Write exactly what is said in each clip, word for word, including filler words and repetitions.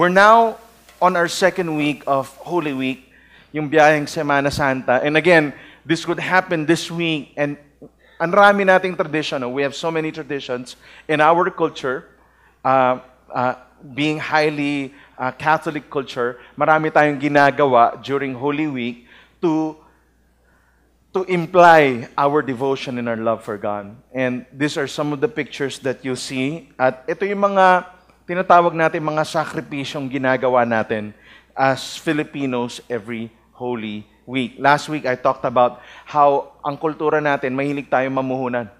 We're now on our second week of Holy Week, yung Biyaheng Semana Santa. And again, this could happen this week. And ang rami nating tradition. We have so many traditions in our culture, uh, uh, being highly uh, Catholic culture. Marami tayong ginagawa during Holy Week to to imply our devotion and our love for God. And these are some of the pictures that you see. At ito yung mga tinatawag natin mga sakripisyong ginagawa natin as Filipinos every Holy Week. Last week, I talked about how ang kultura natin, mahilig tayong mamuhunan.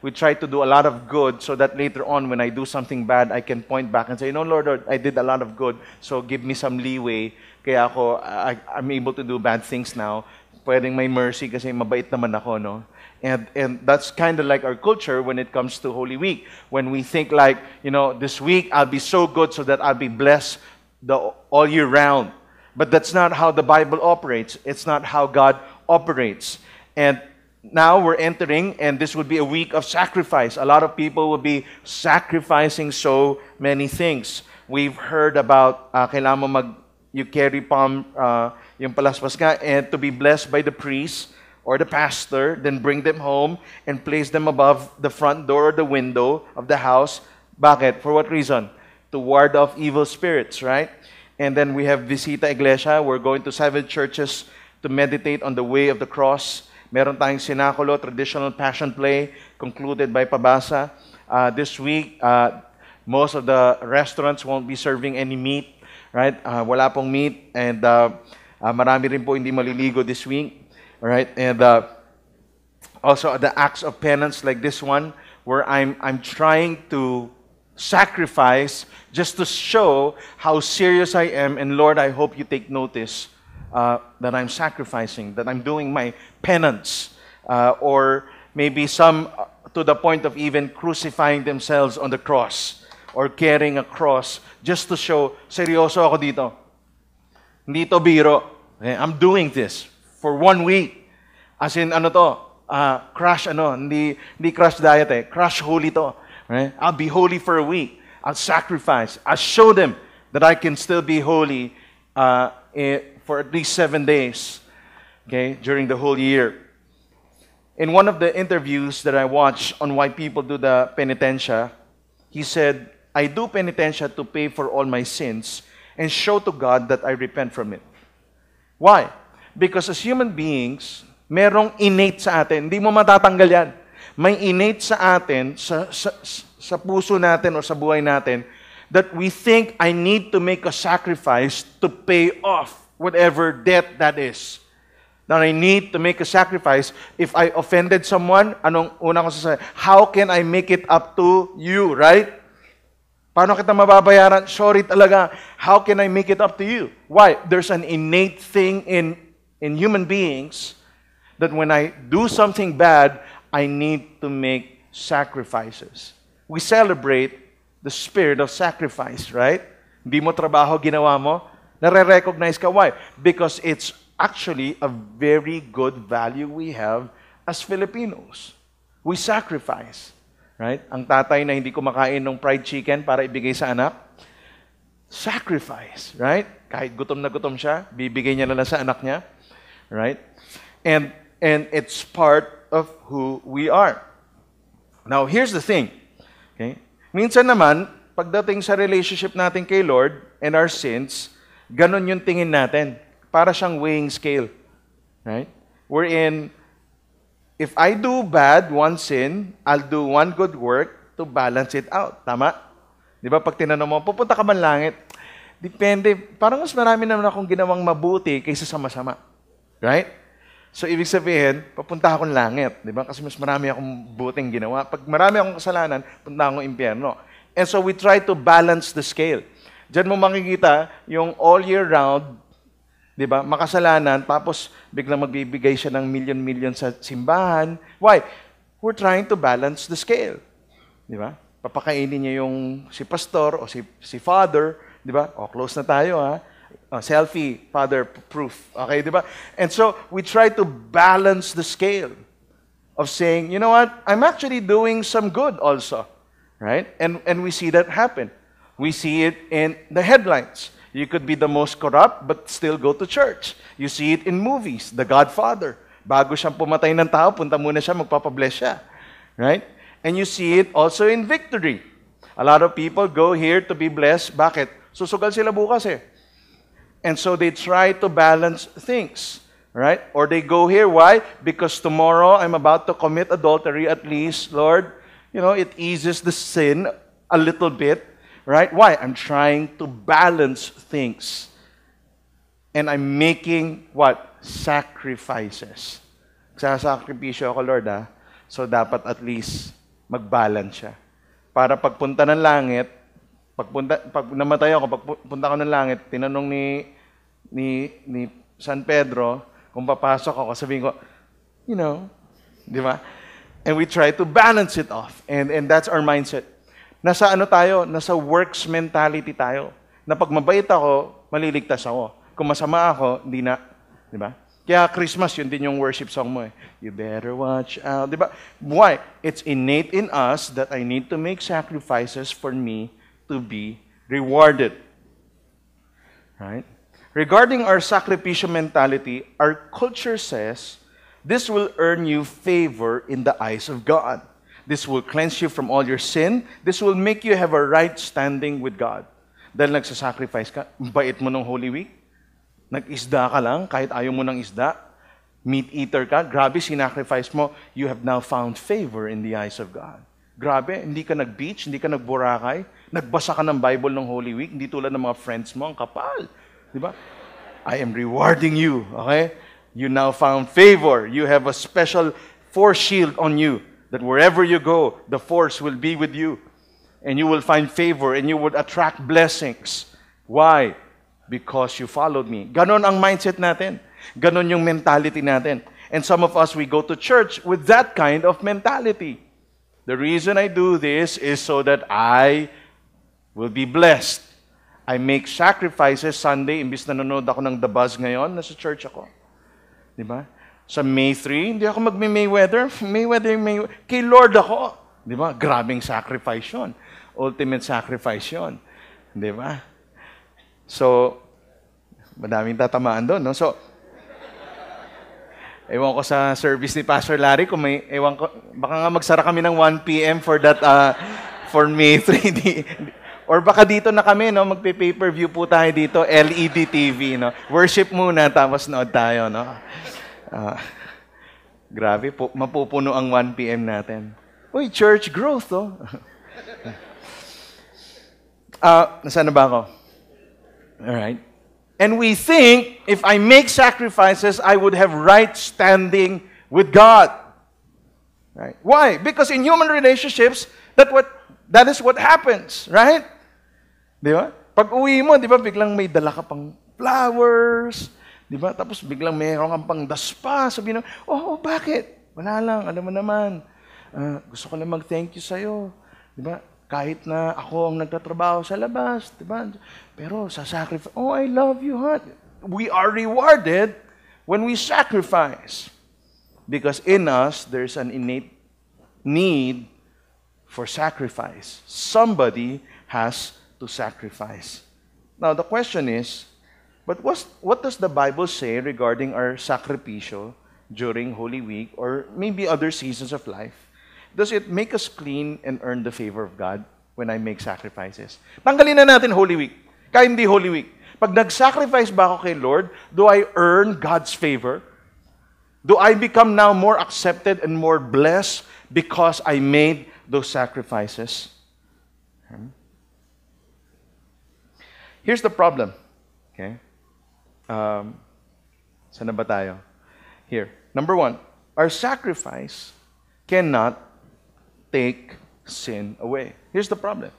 We try to do a lot of good so that later on, when I do something bad, I can point back and say, no, Lord, Lord, I did a lot of good, so give me some leeway. Kaya ako, I, I'm able to do bad things now. Pwedeng may mercy kasi mabait naman ako, no? And, and that's kind of like our culture when it comes to Holy Week. When we think like, you know, this week I'll be so good so that I'll be blessed the, all year round. But that's not how the Bible operates. It's not how God operates. And now we're entering, and this will be a week of sacrifice. A lot of people will be sacrificing so many things. We've heard about, uh, kailangan mo mag, you carry palm, uh, yung palaspas ka, and to be blessed by the priest or the pastor, then bring them home and place them above the front door or the window of the house. Bakit? For what reason? To ward off evil spirits, right? And then we have Visita Iglesia. We're going to seven churches to meditate on the way of the cross. Meron tayong sinakulo, traditional passion play, concluded by Pabasa. Uh, this week, uh, most of the restaurants won't be serving any meat, right? Uh, wala pong meat, and uh, uh, marami rin po hindi maliligo this week. All right, and uh, also the acts of penance like this one, where I'm, I'm trying to sacrifice just to show how serious I am, and Lord, I hope you take notice uh, that I'm sacrificing, that I'm doing my penance, uh, or maybe some to the point of even crucifying themselves on the cross, or carrying a cross, just to show, seryoso ako dito. Hindi to biro. I'm doing this. For one week, as in, ano to, uh, crash, ano, hindi, hindi crash diet eh, crash holy to. Right? I'll be holy for a week. I'll sacrifice. I'll show them that I can still be holy uh, eh, for at least seven days, okay, during the whole year. In one of the interviews that I watched on why people do the penitentia, he said, I do penitentia to pay for all my sins and show to God that I repent from it. Why? Because as human beings, merong innate sa atin. Hindi mo matatanggal yan. May innate sa atin, sa, sa, sa puso natin o sa buhay natin, that we think I need to make a sacrifice to pay off whatever debt that is. That I need to make a sacrifice. If I offended someone, anong una ko sasabihin? How can I make it up to you, right? Paano kita mababayaran? Sorry talaga. How can I make it up to you? Why? There's an innate thing in in human beings, that when I do something bad, I need to make sacrifices. We celebrate the spirit of sacrifice, right? Hindi mo trabaho, ginawa mo, nare-recognize ka. Why? Because it's actually a very good value we have as Filipinos. We sacrifice, right? Ang tatay na hindi kumakain ng fried chicken para ibigay sa anak, sacrifice, right? Kahit gutom na gutom siya, bibigay niya na lang sa anak niya. Right? And, and it's part of who we are. Now, here's the thing. Okay? Minsan naman, pagdating sa relationship natin kay Lord and our sins, ganun yung tingin natin. Para siyang weighing scale. Right? Wherein, if I do bad, one sin, I'll do one good work to balance it out. Tama? Di ba? Pag tinanong mo, pupunta ka man langit? Depende. Parang mas marami naman akong ginawang mabuti kaysa sa masama. Right? So, ibig sabihin, papunta akong langit. Di ba? Kasi mas marami akong buting ginawa. Pag marami akong kasalanan, punta akong impyerno. And so, we try to balance the scale. Diyan mo makikita yung all year round, di ba? Makasalanan, tapos biglang magbibigay siya ng million-million sa simbahan. Why? We're trying to balance the scale. Di ba? Papakainin niya yung si pastor o si, si father. Di ba? O, close na tayo, ha? Uh, selfie, father proof. Okay, di ba? And so, we try to balance the scale of saying, you know what? I'm actually doing some good also. Right? And, and we see that happen. We see it in the headlines. You could be the most corrupt but still go to church. You see it in movies. The Godfather. Bago siyang pumatay ng tao, punta muna siya, magpapabless siya. Right? And you see it also in victory. A lot of people go here to be blessed. Bakit? Susugal sila bukas eh. And so they try to balance things. Right? Or they go here. Why? Because tomorrow I'm about to commit adultery. At least, Lord, you know, it eases the sin a little bit. Right? Why? I'm trying to balance things. And I'm making what? Sacrifices. Nagsasakripisyo ako, Lord, ah. So dapat at least mag-balance siya. Para pagpunta ng langit, pagpunta, pag namatay ako, pagpunta ko ng langit, tinanong ni, ni, ni San Pedro, kung papasok ako, sabihin ko, you know, di ba? And we try to balance it off. And, and that's our mindset. Nasa ano tayo? Nasa works mentality tayo. Na pag mabait ako, maliligtas ako. Kung masama ako, hindi na, di ba? Kaya Christmas, yun din yung worship song mo eh. You better watch out. Diba? Why? It's innate in us that I need to make sacrifices for me to be rewarded. Right? Regarding our sacrificial mentality, our culture says, this will earn you favor in the eyes of God. This will cleanse you from all your sin. This will make you have a right standing with God. Dahil nagsasacrifice ka, bait mo nung Holy Week. Nag-isda ka lang, kahit ayaw mo ng isda, meat eater ka, grabe, sinacrifice mo, you have now found favor in the eyes of God. Grabe, hindi ka nag-beach, hindi ka nag-Boracay, nagbasa ka ng Bible ng Holy Week, hindi tulad ng mga friends mo, ang kapal. Diba? I am rewarding you, okay? You now found favor. You have a special force shield on you that wherever you go, the force will be with you. And you will find favor and you would attract blessings. Why? Because you followed me. Ganon ang mindset natin. Ganon yung mentality natin. And some of us, we go to church with that kind of mentality. The reason I do this is so that I will be blessed. I make sacrifices Sunday. Imbis na nanonood ako ng The Buzz ngayon, nasa church ako. Diba? Sa May third, hindi ako mag-Mayweather. Mayweather, Mayweather. Kay Lord ako. Diba? Grabing sacrifice yun. Ultimate sacrifice yun. Diba? So, madaming tatamaan doon, no? So, ewan ko sa service ni Pastor Larry kung may, ewan ko, baka nga magsara kami ng one p m for that, uh, for May third. Or baka dito na kami, no? Magpe-pay-per-view po tayo dito, L E D T V, no? Worship muna, tapos nood tayo, no? Uh, grabe, po, mapupuno ang one p m natin. Uy, church growth, oh. Ah, uh, nasaan na ba ako? All right. And we think, if I make sacrifices, I would have right standing with God. Right? Why? Because in human relationships, that what that is what happens, right? Di ba? Pag uwi mo, di ba, biglang may dala ka pang flowers, di ba? Tapos biglang mayroon kang pang daspa. Sabihin mo, oh, bakit? Wala lang, alam mo naman. Uh, gusto ko lang mag-thank you sa'yo. Di ba? Kahit na ako ang nagtatrabaho sa labas, diba? Pero sa sacrifice, oh, I love you, heart. We are rewarded when we sacrifice. Because in us, there's an innate need for sacrifice. Somebody has to sacrifice. Now, the question is, but what does the Bible say regarding our sacrificio during Holy Week or maybe other seasons of life? Does it make us clean and earn the favor of God when I make sacrifices? Tanggalin na natin Holy Week. Kahit hindi Holy Week. Pag nag-sacrifice ba ako kay Lord, do I earn God's favor? Do I become now more accepted and more blessed because I made those sacrifices? Here's the problem. Okay? Um, saan na ba tayo? Here. Number one, our sacrifice cannot take sin away. Here's the problem.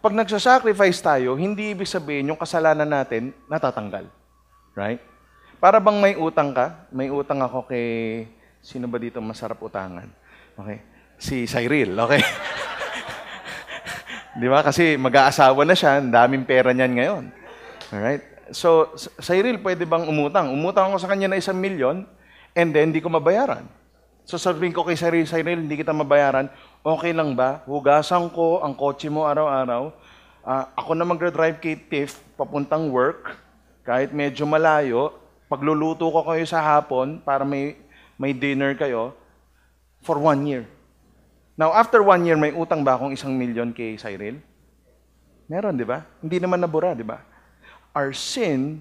Pag nagsasacrifice tayo, hindi ibig sabihin yung kasalanan natin natatanggal. Right? Para bang may utang ka, may utang ako kay, sino ba dito masarap utangan? Okay? Si Cyril, okay? Di ba? Kasi mag-aasawa na siya, ang daming pera niyan ngayon. Alright? So, Cyril, pwede bang umutang? Umutang ako sa kanya na isang milyon, and then hindi ko mabayaran. So, sabihin ko kay Cyril, Cyril, hindi kita mabayaran. Okay lang ba? Hugasan ko ang kotse mo araw-araw Uh, ako na mag-drive kay Tiff, papuntang work, kahit medyo malayo, pagluluto ko kayo sa hapon para may, may dinner kayo, for one year. Now, after one year, may utang ba akong isang milyon kay Cyril? Meron, di ba? Hindi naman nabura, di ba? Our sin,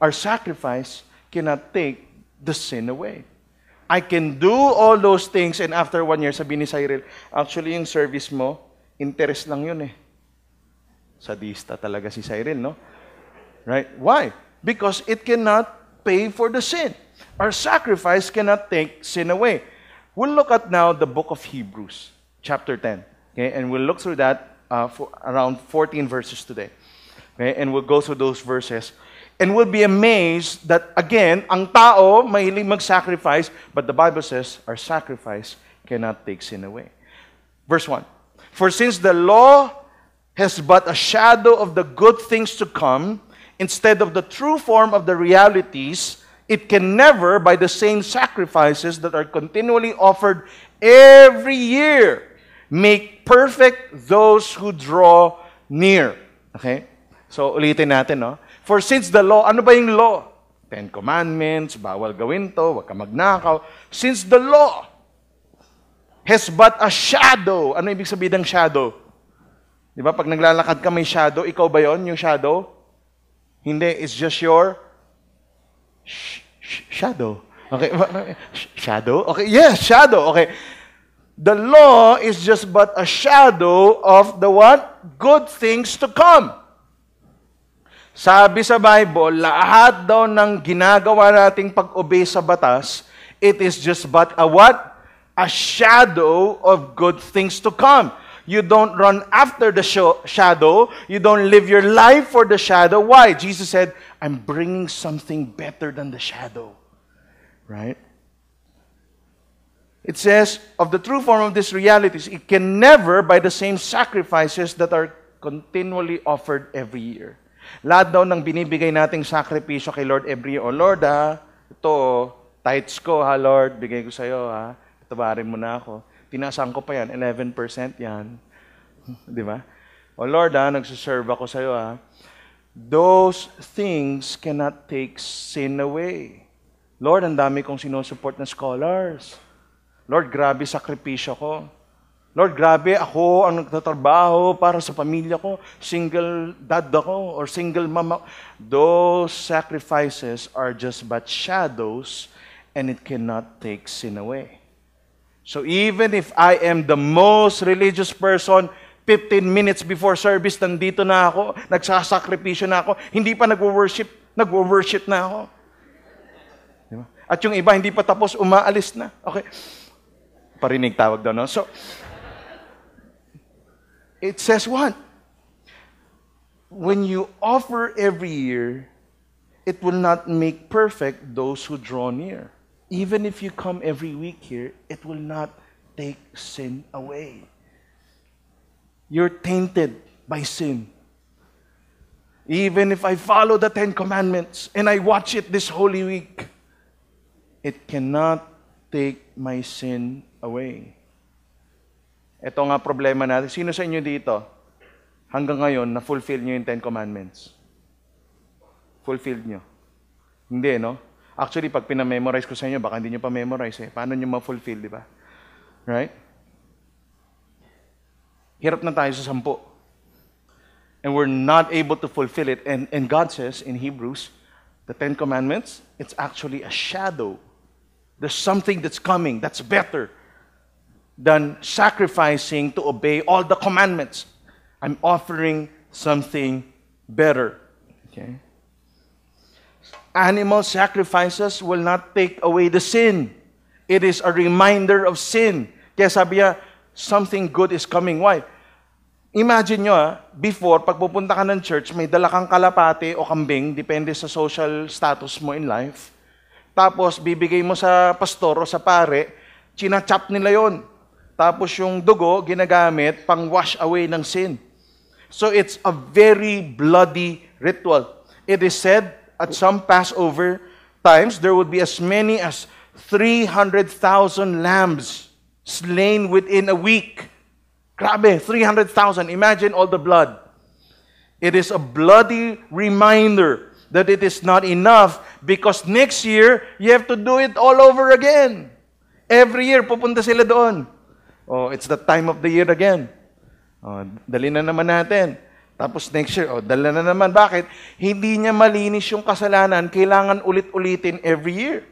our sacrifice cannot take the sin away. I can do all those things, and after one year, sabi ni Cyril, actually, yung service mo, interest lang yun eh. Sadista talaga si Cyril, no? Right? Why? Because it cannot pay for the sin. Our sacrifice cannot take sin away. We'll look at now the book of Hebrews, chapter ten. Okay? And we'll look through that uh, for around fourteen verses today. Okay? And we'll go through those verses. And we'll be amazed that, again, ang tao mahilig mag-sacrifice, but the Bible says our sacrifice cannot take sin away. Verse one. For since the law has but a shadow of the good things to come, instead of the true form of the realities, it can never, by the same sacrifices that are continually offered every year, make perfect those who draw near. Okay? So, ulitin natin, no? For since the law, ano ba yung law? Ten Commandments, bawal gawin to, wag ka magnakaw. Since the law has but a shadow, ano ibig sabihin ng shadow? Di ba? Pag naglalakad ka, may shadow. Ikaw ba yon yung shadow? Hindi. It's just your sh sh shadow. Okay. Sh shadow? Okay. Yes, yeah, shadow. Okay. The law is just but a shadow of the what? Good things to come. Sabi sa Bible, lahat daw ng ginagawa nating pag-obey sa batas, it is just but a what? A shadow of good things to come. You don't run after the shadow. You don't live your life for the shadow. Why? Jesus said, I'm bringing something better than the shadow. Right? It says, of the true form of these realities, it can never by the same sacrifices that are continually offered every year. Lahat daw ng binibigay nating sakripisyo kay Lord every year. Oh Lord, ha, ito, tithes ko, ha Lord, bigay ko sa'yo, ha, patabarin mo na ako. Tinasaan ko pa yan, eleven percent yan. Di ba? O Lord, ha, nagsuserve ako sa'yo, ha. Those things cannot take sin away. Lord, ang dami kong sinusupport na scholars. Lord, grabe sakripisyo ko. Lord, grabe ako ang nagtatrabaho para sa pamilya ko. Single dad ako or single mama. Those sacrifices are just but shadows and it cannot take sin away. So even if I am the most religious person, fifteen minutes before service, nandito na ako, nagsasakripisyo na ako, hindi pa nagwo-worship, nagwo-worship na ako. Diba? At yung iba, hindi pa tapos, umaalis na. Okay. Parinig tawag daw, no? So, it says what? When you offer every year, it will not make perfect those who draw near. Even if you come every week here, it will not take sin away. You're tainted by sin. Even if I follow the Ten Commandments and I watch it this Holy Week, it cannot take my sin away. Ito nga problema natin. Sino sa inyo dito, hanggang ngayon, na-fulfill nyo yung Ten Commandments? Fulfilled nyo? Hindi, no? Actually, pag pinamemorize ko sa inyo, baka hindi nyo pa memorize eh. Paano nyo ma-fulfill, di ba? Right? Hirap na tayo sa sampu. And we're not able to fulfill it. And, and God says in Hebrews, the Ten Commandments, it's actually a shadow. There's something that's coming that's better than sacrificing to obey all the commandments. I'm offering something better. Okay? Animal sacrifices will not take away the sin. It is a reminder of sin. Kaya sabi niya, something good is coming. Why? Imagine nyo, ah, before, pag pupunta ka ng church, may dala kang kalapate o kambing, depende sa social status mo in life. Tapos, bibigay mo sa pastor o sa pare, chinachap nila yon. Tapos, yung dugo, ginagamit pang wash away ng sin. So, it's a very bloody ritual. It is said, at some Passover times, there would be as many as three hundred thousand lambs slain within a week. Grabe, three hundred thousand. Imagine all the blood. It is a bloody reminder that it is not enough because next year, you have to do it all over again. Every year, pupunta sila doon. Oh, it's the time of the year again. Oh, dali na naman natin. Tapos next year, oh, dala na naman. Bakit? Hindi niya malinis yung kasalanan. Kailangan ulit-ulitin every year.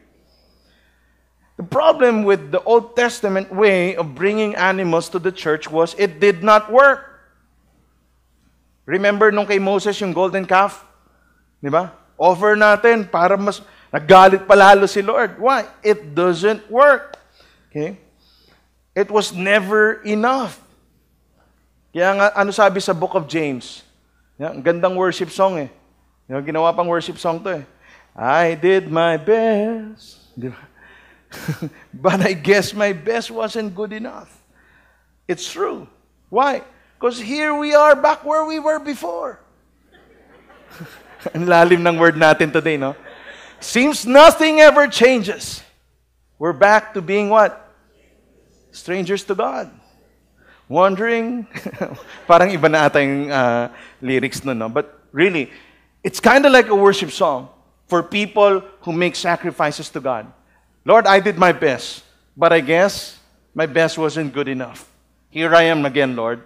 The problem with the Old Testament way of bringing animals to the church was it did not work. Remember nung kay Moses yung golden calf? Di ba? Offer natin para mas... Naggalit palalo si Lord. Why? It doesn't work. Okay? It was never enough. Kaya nga, ano sabi sa Book of James? Yeah, ang gandang worship song eh. Yeah, ginawa pang worship song to eh. I did my best. Di ba? But I guess my best wasn't good enough. It's true. Why? Because here we are back where we were before. Ang lalim ng word natin today, no? Seems nothing ever changes. We're back to being what? Strangers to God. Wandering. Parang iba na ata yung uh, lyrics no, no? But really, it's kind of like a worship song for people who make sacrifices to God. Lord, I did my best, but I guess my best wasn't good enough. Here I am again, Lord,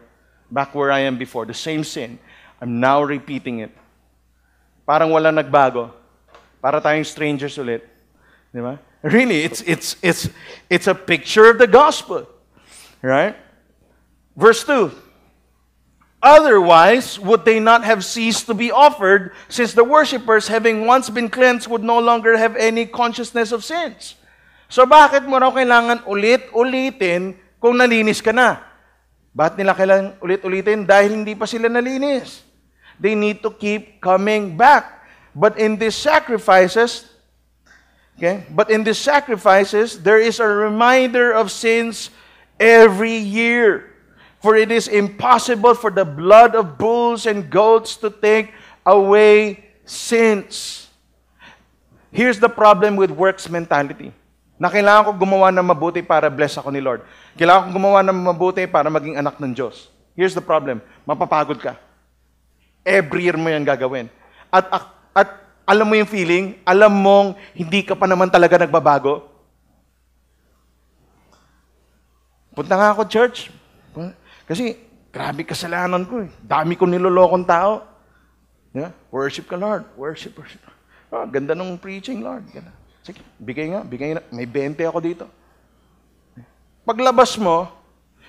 back where I am before. The same sin. I'm now repeating it. Parang walang nagbago. Para tayong strangers ulit. Di ba? Really, it's, it's, it's, it's a picture of the gospel. Right? Verse two. Otherwise, would they not have ceased to be offered, since the worshippers, having once been cleansed, would no longer have any consciousness of sins? So, bakit mo raw kailangan ulit-ulitin kung nalinis ka na? Bakit nila kailangan ulit-ulitin? Dahil hindi pa sila nalinis. They need to keep coming back. But in these sacrifices, okay, but in these sacrifices, there is a reminder of sins every year. For it is impossible for the blood of bulls and goats to take away sins. Here's the problem with works mentality. Na kailangan ko gumawa ng mabuti para bless ako ni Lord. Kailangan ko gumawa ng mabuti para maging anak ng Diyos. Here's the problem. Mapapagod ka. Every year mo yan gagawin. At ako, At alam mo yung feeling, alam mong hindi ka pa naman talaga nagbabago. Punta nga ako, church. Kasi, grabe kasalanan ko eh. Dami kong nilolokong tao. Yeah? Worship ka, Lord. Worship, worship. Oh, ganda nung preaching, Lord. Sige, bigay nga, bigay nga. May bente ako dito. Paglabas mo,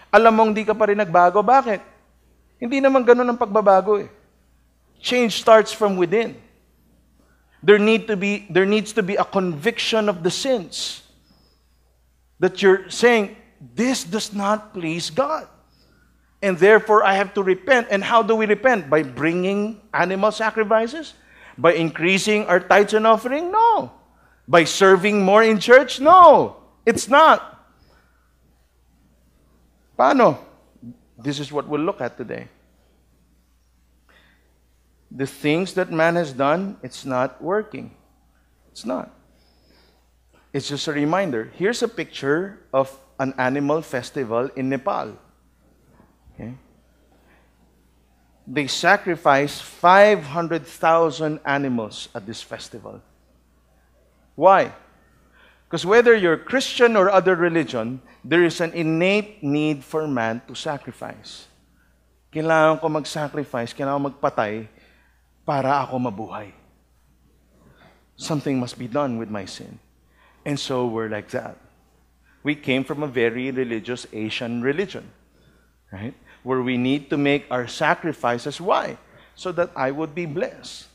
alam mong hindi ka pa rin nagbago. Bakit? Hindi naman ganun ang pagbabago eh. Change starts from within. There need to be there needs to be a conviction of the sins that you're saying, this does not please God. And therefore, I have to repent. And how do we repent? By bringing animal sacrifices? By increasing our tithes and offering? No. By serving more in church? No. It's not. Paano? This is what we'll look at today. The things that man has done, it's not working. It's not. It's just a reminder. Here's a picture of an animal festival in Nepal. Okay. They sacrifice five hundred thousand animals at this festival. Why? Because whether you're Christian or other religion, there is an innate need for man to sacrifice. Kailangan ko mag-sacrifice, kailangan ko magpatay, para ako mabuhay. Something must be done with my sin. And so we're like that. We came from a very religious Asian religion, right? Where we need to make our sacrifices. Why? So that I would be blessed.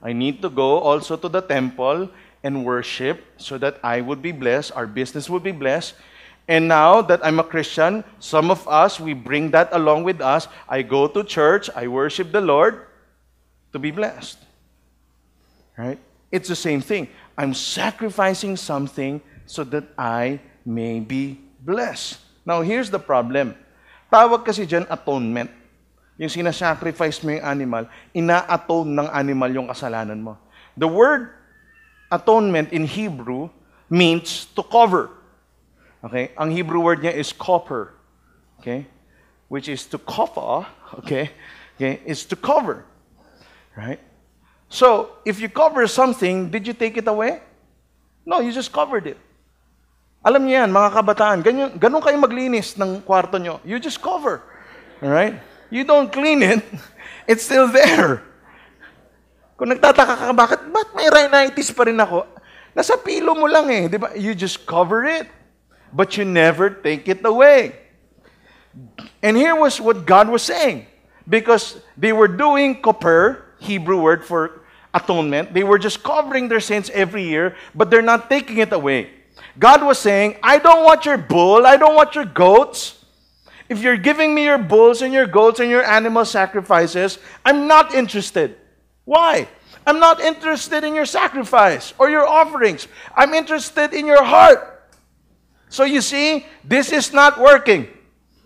I need to go also to the temple and worship so that I would be blessed, our business would be blessed. And now that I'm a Christian, some of us, we bring that along with us. I go to church, I worship the Lord, to be blessed. Right? It's the same thing. I'm sacrificing something so that I may be blessed. Now, here's the problem. Tawag kasi dyan atonement. Yung sinasacrifice mo yung animal, ina-atone ng animal yung kasalanan mo. The word atonement in Hebrew means to cover. Okay? Ang Hebrew word niya is copper. Okay? Which is to cover. Okay? Okay? It's to cover. Right? So, if you cover something, did you take it away? No, you just covered it. Alam niyo yan, mga kabataan, ganyan, ganun kayo maglinis ng kwarto nyo. You just cover. Alright? You don't clean it, it's still there. Kung nagtataka ka, bakit, ba't may rhinitis pa rin ako? Nasa pilo mo lang eh, di ba? You just cover it, but you never take it away. And here was what God was saying. Because they were doing koper, Hebrew word for atonement. They were just covering their sins every year, but they're not taking it away. God was saying, I don't want your bull, I don't want your goats. If you're giving me your bulls and your goats and your animal sacrifices, I'm not interested. Why? I'm not interested in your sacrifice or your offerings. I'm interested in your heart. So you see, this is not working.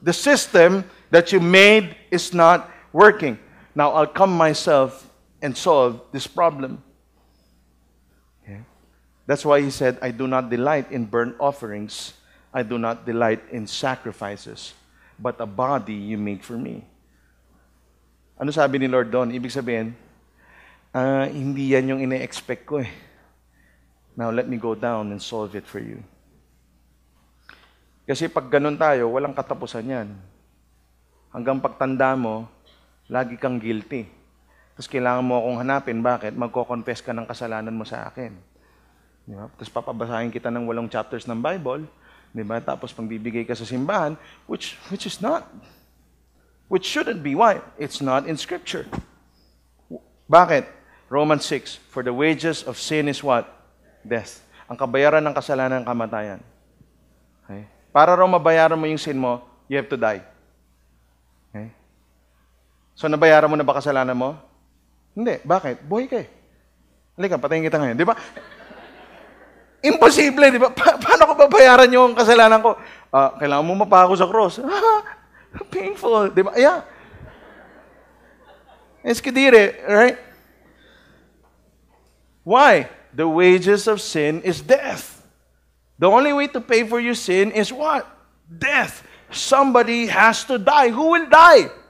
The system that you made is not working. Now, I'll come myself and solve this problem. Okay. That's why he said, I do not delight in burnt offerings. I do not delight in sacrifices. But a body you made for me. Ano sabi ni Lord doon? Ibig sabihin, uh, hindi yan yung ina-expect ko eh. Now, let me go down and solve it for you. Kasi pag ganun tayo, walang katapusan yan. Hanggang pagtanda mo, lagi kang guilty. Tapos kailangan mo akong hanapin. Bakit? Magko-confess ka ng kasalanan mo sa akin. Di ba? Tapos papabasahin kita ng walong chapters ng Bible. Di ba? Tapos pangbibigay ka sa simbahan, which, which is not. Which shouldn't be. Why? It's not in Scripture. Bakit? Romans six, for the wages of sin is what? Death. Ang kabayaran ng kasalanan ng kamatayan. Okay? Para raw mabayaran mo yung sin mo, you have to die. So, nabayaran mo na ba kasalanan mo? Hindi. Bakit? Buhay ka eh. Halika, patayin kita ngayon. Di ba? Imposible, di ba? Pa paano ko babayaran yung kasalanan ko? Uh, kailangan mo mapako sa cross. Painful. Di ba? Yeah. It's kadire, right? Why? The wages of sin is death. The only way to pay for your sin is what? Death. Somebody has to die. Who will die?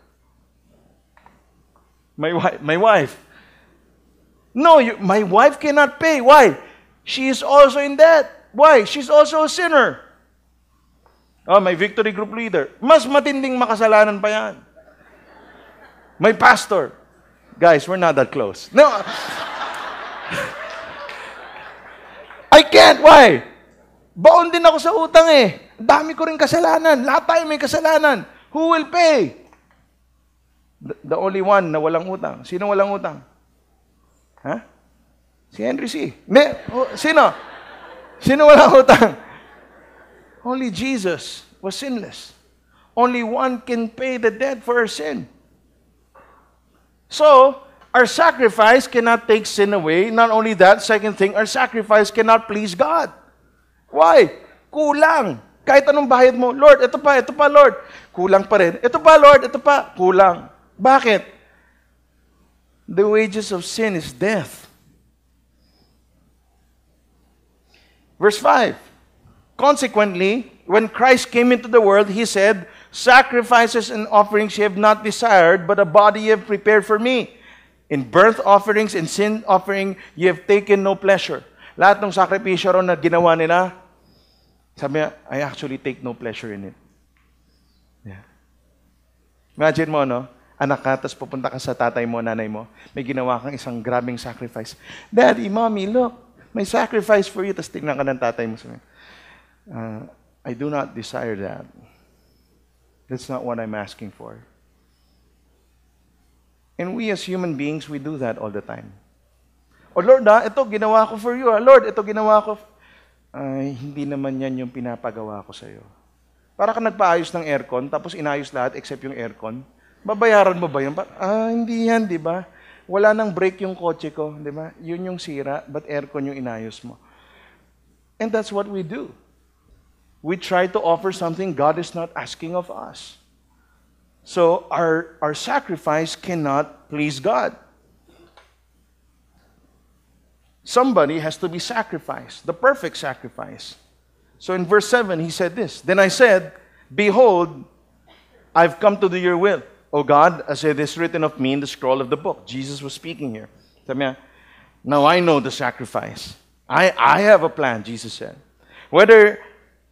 My wife, my wife. No, you, my wife cannot pay. Why? She is also in debt. Why? She's also a sinner. Oh, my victory group leader. Mas matinding makasalanan pa yan. My pastor. Guys, we're not that close. No. I can't. Why? Baon din ako sa utang eh. Dami ko rin kasalanan. Lahat tayo may kasalanan. Who will pay? The only one na walang utang. Sino walang utang? Ha? Huh? Si Henry C. Ne, oh, sino? Sino walang utang? Only Jesus was sinless. Only one can pay the debt for our sin. So, our sacrifice cannot take sin away. Not only that, second thing, our sacrifice cannot please God. Why? Kulang. Kahit anong bahid mo, Lord, ito pa, ito pa, Lord. Kulang pa rin. Ito pa, Lord, ito pa. Kulang. Bakit? The wages of sin is death. Verse five. Consequently, when Christ came into the world, He said, sacrifices and offerings you have not desired, but a body you have prepared for me. In burnt offerings and sin offering, you have taken no pleasure. Lahat ng sakripisyo ron na ginawa nila, sabi niya, I actually take no pleasure in it. Yeah. Imagine mo, no? Anak ka, tapos pupunta ka sa tatay mo, nanay mo, may ginawa kang isang grabing sacrifice. Daddy, mommy, look, may sacrifice for you. Tapos tignan ka ng tatay mo. Uh, I do not desire that. That's not what I'm asking for. And we as human beings, we do that all the time. Oh Lord, ah, ito ginawa ko for you. Ah. Lord, ito ginawa ko. Ay, hindi naman yan yung pinapagawa ko sa'yo. Para ka nagpaayos ng aircon, tapos inayos lahat except yung aircon. Babayaran mo ba yun? Ah, hindi yan, di ba? Wala nang brake yung kotse ko, di ba? Yun yung sira, but aircon yung inayos mo. And that's what we do. We try to offer something God is not asking of us. So, our, our sacrifice cannot please God. Somebody has to be sacrificed, the perfect sacrifice. So, in verse seven, he said this, Then I said, Behold, I've come to do your will, O O God, as it is written of me in the scroll of the book. Jesus was speaking here. Now I know the sacrifice. I, I have a plan, Jesus said. Whether,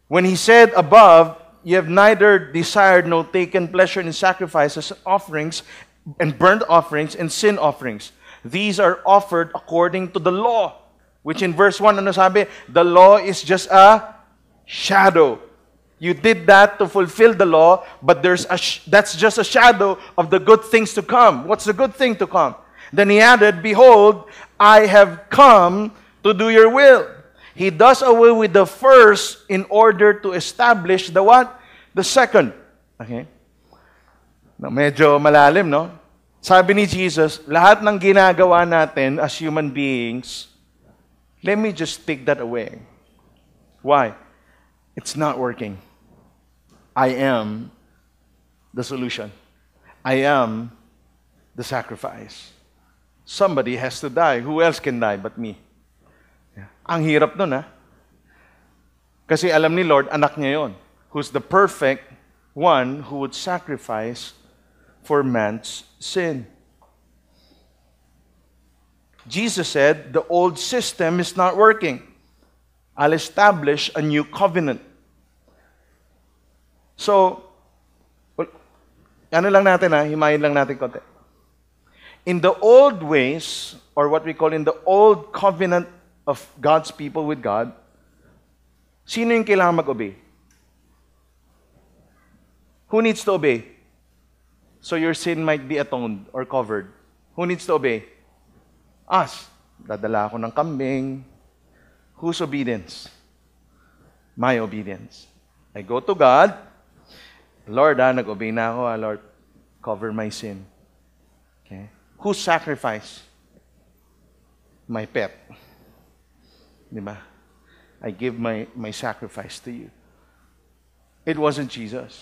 when he said above, you have neither desired nor taken pleasure in sacrifices, offerings, and burnt offerings, and sin offerings. These are offered according to the law. Which in verse one, ano sabi? The law is just a shadow. You did that to fulfill the law, but there's a sh that's just a shadow of the good things to come. What's the good thing to come? Then he added, behold, I have come to do your will. He does away with the first in order to establish the what? The second. Okay? No, medyo malalim, no? Sabi ni Jesus, lahat ng ginagawa natin as human beings, let me just take that away. Why? It's not working. I am the solution. I am the sacrifice. Somebody has to die. Who else can die but me? Yeah. Ang hirap nun, ha? Kasi alam ni Lord, anak niya yun, who's the perfect one who would sacrifice for man's sin. Jesus said, the old system is not working. I'll establish a new covenant. So, well, ano lang natin ha, himayin lang natin konti. In the old ways, or what we call in the old covenant of God's people with God, sino yung kailangan mag-obey? Who needs to obey? So your sin might be atoned or covered. Who needs to obey? Us. Dadala ako ng kambing. Whose obedience? My obedience. I go to God. Lord, ah, nag-obey na ako. Ah, Lord, cover my sin. Okay. Whose sacrifice? My pet. Di ba? I give my, my sacrifice to you. It wasn't Jesus.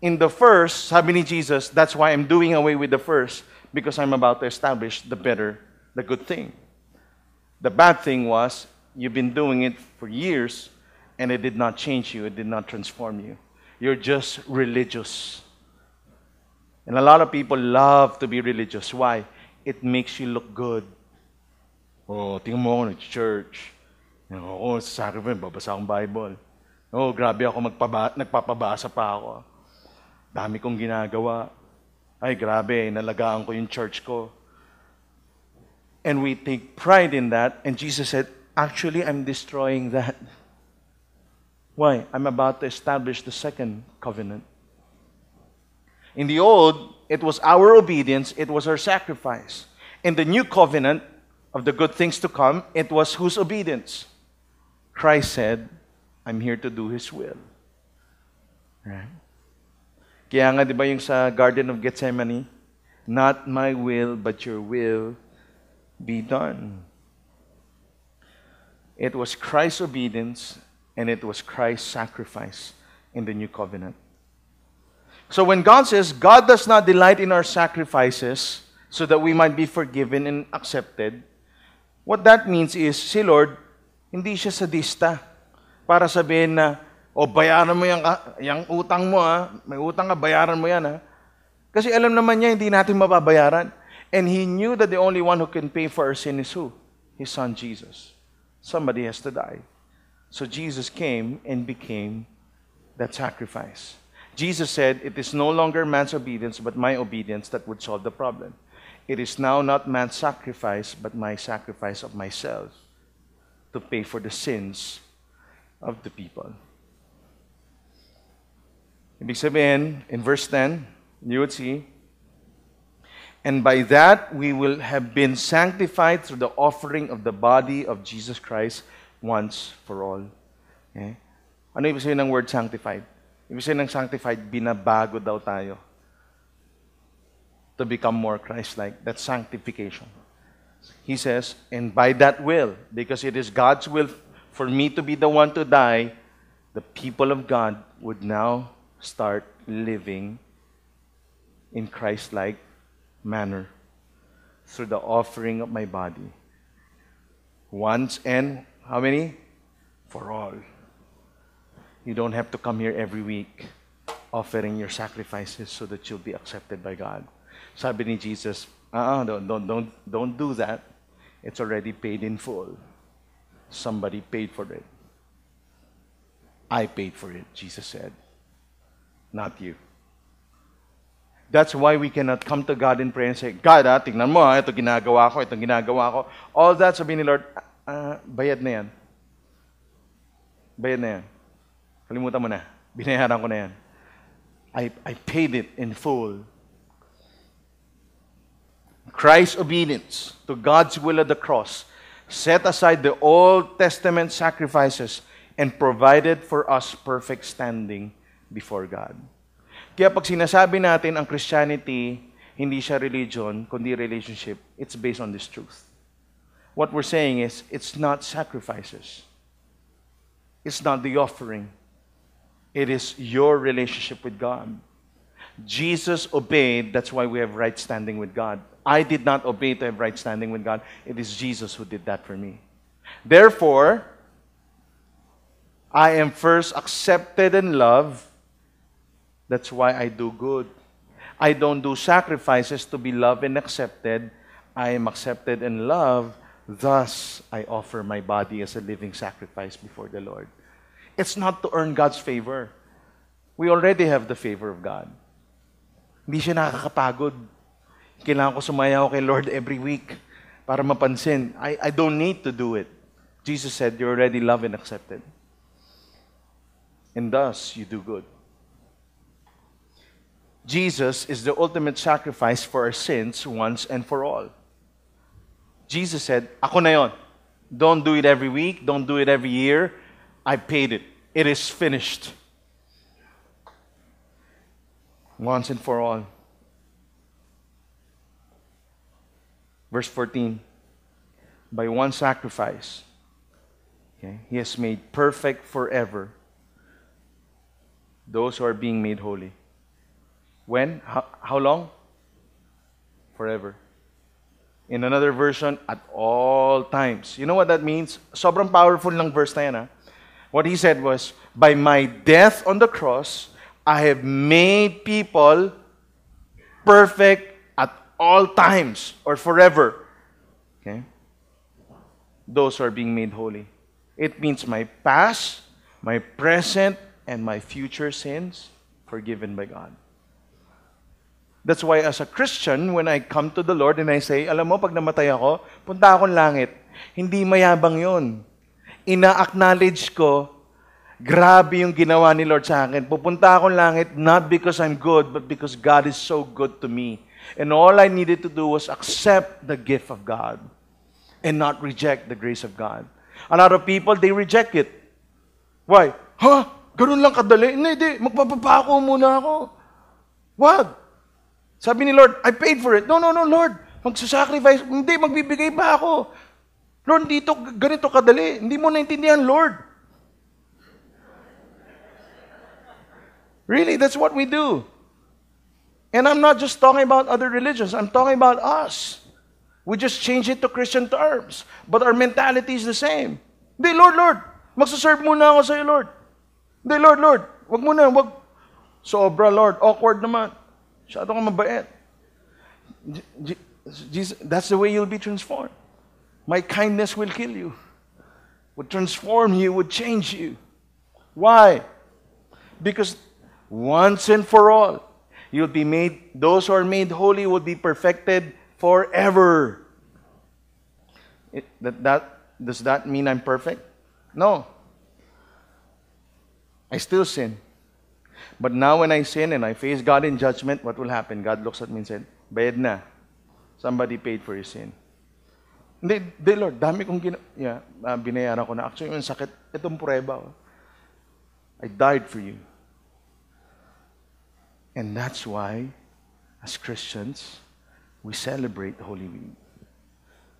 In the first, sabi ni Jesus, that's why I'm doing away with the first, because I'm about to establish the better, the good thing. The bad thing was, you've been doing it for years, and it did not change you. It did not transform you. You're just religious. And a lot of people love to be religious. Why? It makes you look good. Oh, tingnan mo ako church. Oh, sa akin, babasa akong Bible. Oh, grabe ako, magpaba nagpapabasa pa ako. Dami kong ginagawa. Ay, grabe, nalagaan ko yung church ko. And we take pride in that, and Jesus said, actually, I'm destroying that. Why? I'm about to establish the second covenant. In the old, it was our obedience, it was our sacrifice. In the new covenant of the good things to come, it was whose obedience? Christ said, I'm here to do His will. Right? Kaya nga, di ba yung sa Garden of Gethsemane, not my will, but your will be done. It was Christ's obedience, and it was Christ's sacrifice in the new covenant. So when God says, God does not delight in our sacrifices so that we might be forgiven and accepted, what that means is, si Lord, hindi siya sadista para sabihin na, o bayaran mo yung, yung utang mo, ha? May utang ka, bayaran mo yan. Ha? Kasi alam naman niya, hindi natin mababayaran. And He knew that the only one who can pay for our sin is who? His Son, Jesus. Somebody has to die. So Jesus came and became that sacrifice. Jesus said, it is no longer man's obedience, but my obedience that would solve the problem. It is now not man's sacrifice, but my sacrifice of myself to pay for the sins of the people. Ibig sabihin, in verse ten, you would see, and by that we will have been sanctified through the offering of the body of Jesus Christ once for all. Okay? Ano ibig sabihin ng word sanctified? Ibig sabihin ng sanctified, binabago daw tayo to become more Christ-like. That's sanctification. He says, and by that will, because it is God's will for me to be the one to die, the people of God would now start living in Christ-like manner through the offering of my body once and how many? For all. You don't have to come here every week. offering your sacrifices so that you'll be accepted by God. Sabi ni Jesus, uh-uh, don't, don't, don't, don't do that. It's already paid in full. Somebody paid for it. I paid for it, Jesus said. Not you. That's why we cannot come to God in prayer and say, God, ah, tingnan mo, ah, ito ginagawa ko, ito ginagawa ko. All that, sabi ni Lord, ah, bayad na yan. Bayad na yan. Kalimutan mo na. Binayaran ko na yan. I, I paid it in full. Christ's obedience to God's will at the cross set aside the Old Testament sacrifices and provided for us perfect standing before God. Kaya pag sinasabi natin ang Christianity, hindi siya religion, kundi relationship, it's based on this truth. What we're saying is, it's not sacrifices. It's not the offering. It is your relationship with God. Jesus obeyed, that's why we have right standing with God. I did not obey to have right standing with God. It is Jesus who did that for me. Therefore, I am first accepted and loved. That's why I do good. I don't do sacrifices to be loved and accepted. I am accepted and loved. Thus, I offer my body as a living sacrifice before the Lord. It's not to earn God's favor. We already have the favor of God. Hindi siya nakakapagod. Kailangan ko sumayaw kay Lord every week para mapansin. I, I don't need to do it. Jesus said, you're already loved and accepted. And thus, you do good. Jesus is the ultimate sacrifice for our sins once and for all. Jesus said, ako na yon. Don't do it every week. Don't do it every year. I paid it. It is finished. Once and for all. Verse fourteen. By one sacrifice, okay, he has made perfect forever those who are being made holy. When? How, how long? Forever. In another version, at all times. You know what that means? Sobrang powerful ng verse na yan, ha? What he said was, by my death on the cross, I have made people perfect at all times or forever. Okay? Those who are being made holy. It means my past, my present, and my future sins forgiven by God. That's why as a Christian, when I come to the Lord and I say, alam mo, pag namatay ako, punta akong langit. Hindi mayabang yun. Ina-acknowledge ko, grabe yung ginawa ni Lord sa akin. Pupunta akong langit, not because I'm good, but because God is so good to me. And all I needed to do was accept the gift of God and not reject the grace of God. A lot of people, they reject it. Why? Huh? Ganun lang kadali? Hindi, hindi. Magpapapako muna ako. What? Sabi ni Lord, I paid for it. No, no, no, Lord. Magsasacrifice. Hindi, magbibigay pa ako. Lord, dito, ganito kadali. Hindi mo naintindihan, Lord. Really, that's what we do. And I'm not just talking about other religions. I'm talking about us. We just change it to Christian terms. But our mentality is the same. Hindi, Lord, Lord. Magsaserve muna ako sa'yo, Lord. Hindi, Lord, Lord. Wag muna, wag. Sobra, Lord. Awkward naman. Masyado kang mabait. Jesus, that's the way you'll be transformed. My kindness will kill you. Would transform you, would change you. Why? Because once and for all, you'll be made, those who are made holy will be perfected forever. It, that, that, does that mean I'm perfect? No. I still sin. But now when I sin and I face God in judgment, what will happen? God looks at me and said, bayad na. Somebody paid for your sin. Hindi, di Lord, dami kong gina- yeah, uh, binayaran ko na. Actually, yung sakit, itong prueba. Oh. I died for you. And that's why, as Christians, we celebrate Holy Week.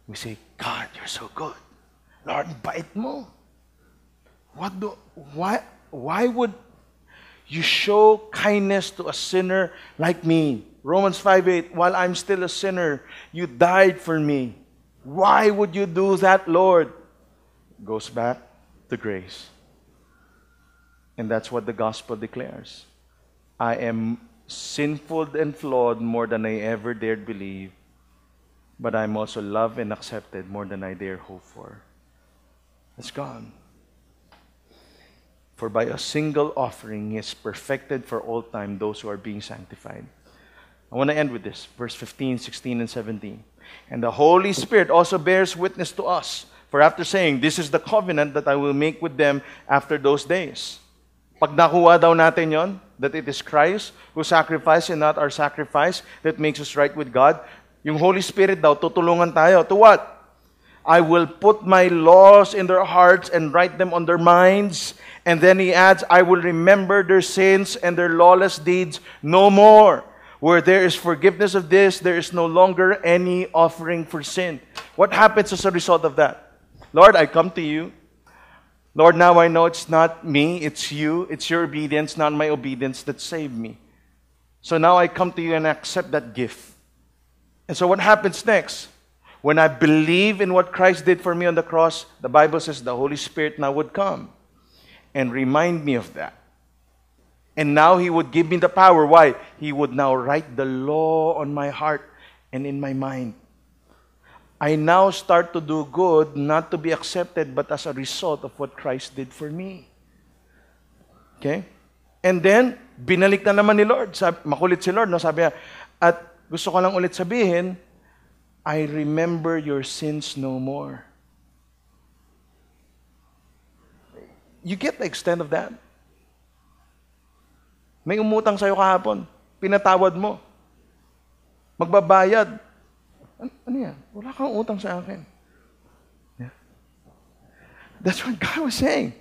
We say, God, you're so good. Lord, bait mo. What do, why, why would you show kindness to a sinner like me? Romans five eight, while I'm still a sinner, you died for me. Why would you do that, Lord? Goes back to grace. And that's what the gospel declares. I am sinful and flawed more than I ever dared believe, but I'm also loved and accepted more than I dare hope for. It's gone. For by a single offering is perfected for all time those who are being sanctified. I want to end with this, verse fifteen, sixteen, and seventeen. And the Holy Spirit also bears witness to us, for after saying, this is the covenant that I will make with them after those days. Pag nakuha daw natin yon, that it is Christ who sacrificed and not our sacrifice that makes us right with God, yung Holy Spirit daw, tutulungan tayo. To what? I will put my laws in their hearts and write them on their minds. And then he adds, I will remember their sins and their lawless deeds no more. Where there is forgiveness of this, there is no longer any offering for sin. What happens as a result of that? Lord, I come to you. Lord, now I know it's not me, it's you. It's your obedience, not my obedience, that saved me. So now I come to you and accept that gift. And so what happens next? When I believe in what Christ did for me on the cross, the Bible says the Holy Spirit now would come and remind me of that. And now he would give me the power. Why? He would now write the law on my heart and in my mind. I now start to do good, not to be accepted, but as a result of what Christ did for me. Okay? And then, binalik na naman ni Lord. Sabi, makulit si Lord, no? Sabi niya, at gusto ko lang ulit sabihin, I remember your sins no more. You get the extent of that? May umutang sa'yo kahapon. Pinatawad mo. Magbabayad. Ano, ano yan? Wala kang utang sa akin. Yeah. That's what God was saying.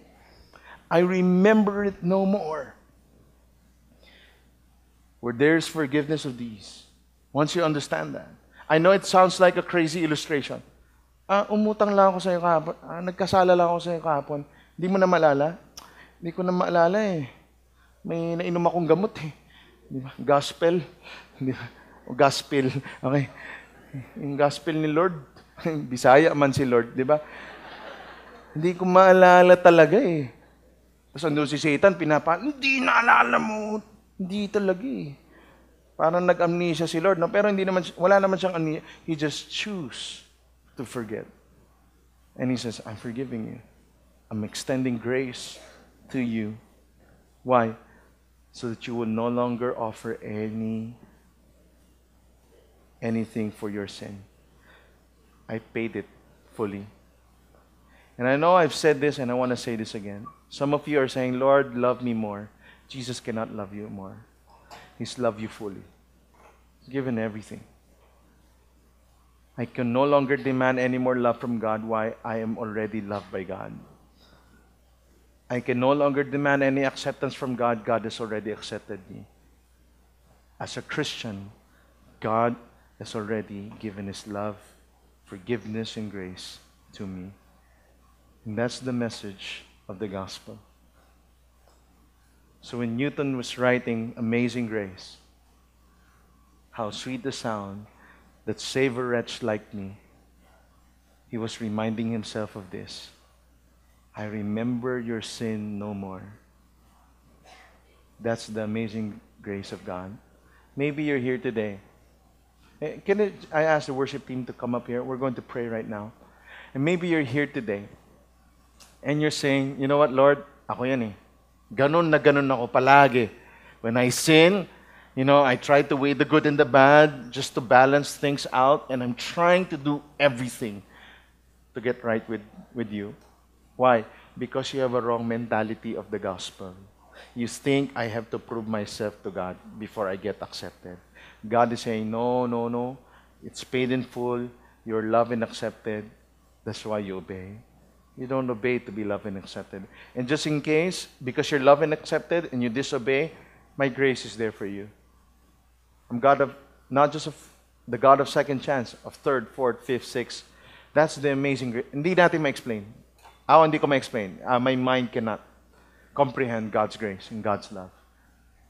I remember it no more. Where there is forgiveness of these. Once you understand that. I know it sounds like a crazy illustration. Ah, umutang lang ako sa'yo kahapon. Ah, nagkasala lang ako sa'yo kahapon. Hindi mo na maalala? Hindi ko na maalala eh. May nainom akong gamot eh. Di ba? Gospel. Di ba? O gospel. Okay. Yung gospel ni Lord. Bisaya man si Lord, di ba? Hindi ko maalala talaga eh. Tapos andun si Satan, pinapa, hindi naalala mo. Hindi talaga eh. Parang nag-amnesia si Lord. No? Pero hindi naman, wala naman siyang amnesia. He just choose to forget. And he says, I'm forgiving you. I'm extending grace to you. Why? So that you will no longer offer any anything for your sin. I paid it fully. And I know I've said this and I want to say this again. Some of you are saying, Lord, love me more. Jesus cannot love you more. He's loved you fully. He's given everything. I can no longer demand any more love from God. Why? I am already loved by God. I can no longer demand any acceptance from God. God has already accepted me. As a Christian, God has already given His love, forgiveness, and grace to me. And that's the message of the gospel. So when Newton was writing Amazing Grace, how sweet the sound that saved a wretch like me, he was reminding himself of this. I remember your sin no more. That's the amazing grace of God. Maybe you're here today. Can I ask the worship team to come up here? We're going to pray right now. And maybe you're here today. And you're saying, you know what, Lord? Ako yan eh. Ganun na ganun ako palagi. When I sin, you know, I try to weigh the good and the bad just to balance things out. And I'm trying to do everything to get right with, with you. Why? Because you have a wrong mentality of the gospel. You think I have to prove myself to God before I get accepted. God is saying, no, no, no. It's paid in full. You're loved and accepted. That's why you obey. You don't obey to be loved and accepted. And just in case, because you're loved and accepted and you disobey, my grace is there for you. I'm God of, not just of the God of second chance, of third, fourth, fifth, sixth. That's the amazing grace. Hindi natin ma-explain. Ako hindi ko ma-explain. Uh, my mind cannot comprehend God's grace and God's love.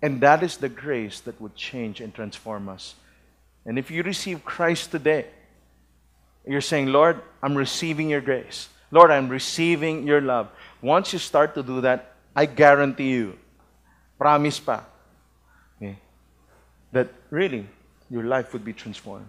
And that is the grace that would change and transform us. And if you receive Christ today, you're saying, Lord, I'm receiving your grace. Lord, I'm receiving your love. Once you start to do that, I guarantee you, promise pa, that really your life would be transformed.